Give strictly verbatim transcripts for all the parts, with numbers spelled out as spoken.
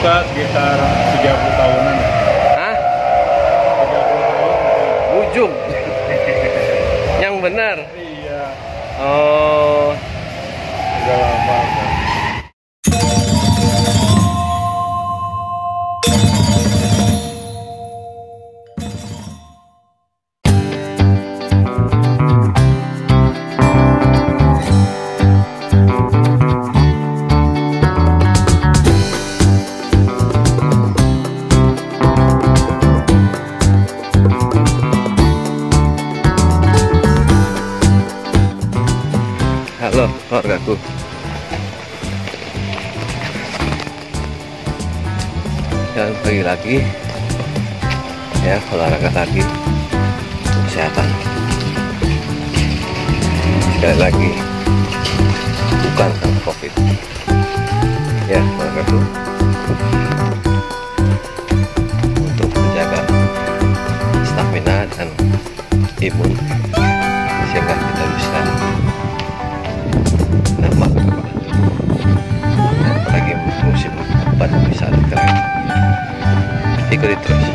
buka sekitar tiga puluh tahunan. Hah? tiga puluh tahun. Ujung. Yang benar. Iya. Oh. Udah lama. Keluargaku, jalan pagi lagi ya, olahraga lagi, kesehatan sekali lagi, bukan karena COVID ya keluargaku, untuk menjaga stamina dan imun sehingga kita bisa apalagi musim obat bisa dikeren, ikuti terus.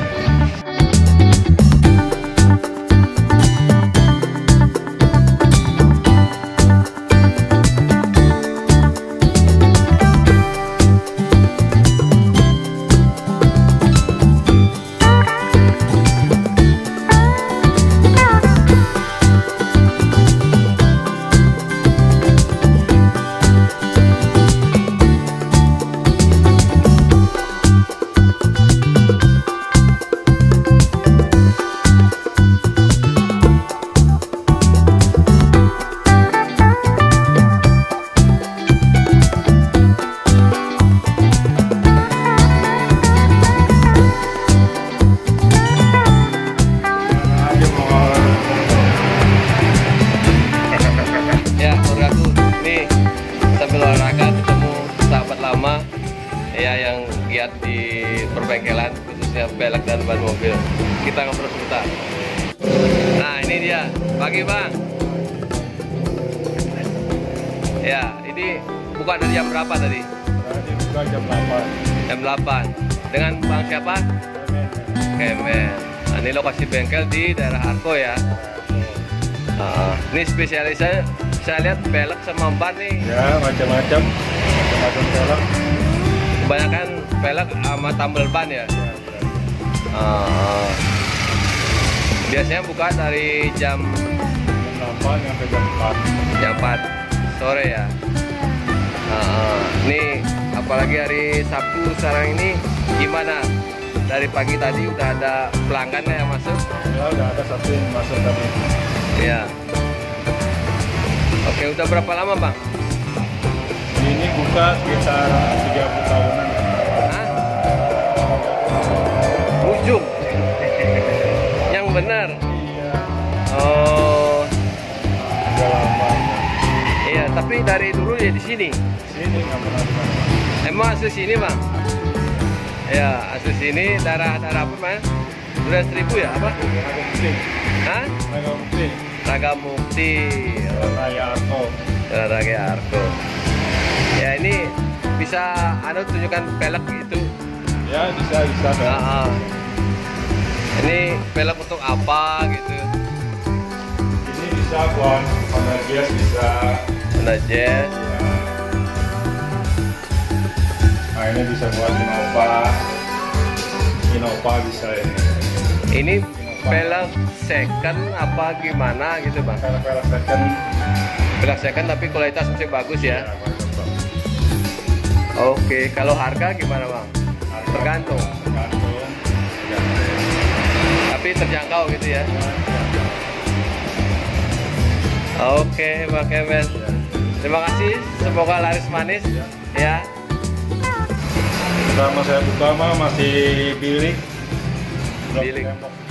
Di perbengkelan khususnya pelek dan ban mobil, kita ngobrol sebentar. Nah ini dia, pagi bang. Ya ini buka dari jam berapa tadi? Tadi buka jam delapan. Jam delapan. Dengan bang siapa? Kemen. Nah, ini lokasi bengkel di daerah Harko ya. Uh, ini spesialisnya saya lihat pelek sama ban nih. Ya macam-macam, macam-macam pelek. Kebanyakan pelek sama tambal ban ya. Uh, biasanya buka dari jam delapan sampai jam empat. Jam empat sore ya. Uh, ini apalagi hari Sabtu sekarang ini gimana? Dari pagi tadi udah ada pelanggan yang masuk? Ya udah ada satu yang masuk tadi. Iya. Oke, udah berapa lama bang? Ini buka sekitar tiga puluh tahunan. Hah? Ujung. Yang benar. Iya. Oh. Udah lama. Iya, tapi dari dulu ya di sini. Sini nggak pernah. Emang asli sini bang? Ya, asli sini. Daerah-daerah apa bang? Sudah seribu ya apa? Raga Mukti. Hah? Raga Mukti. Raga Mukti. Raya Arko. Raya Arko. Ya ini bisa anu tunjukkan pelek itu. Ya bisa bisa. Nah, ini pelek untuk apa gitu? Ini bisa buat Honda Jazz, bisa Honda Jazz. Ya. Nah ini bisa buat Innova, Innova bisa ini. Ini Innova. Pelek second apa gimana gitu bang? Pelek pelek second. Pelek second tapi kualitas masih bagus ya. Ya oke, kalau harga gimana bang? Harga tergantung. Tergantung. Tergantung. Tapi terjangkau gitu ya? Tergantung. Oke, Bang Kemen. Terima kasih, semoga laris manis ya. Pertama saya buka mah masih bilik. Bilik.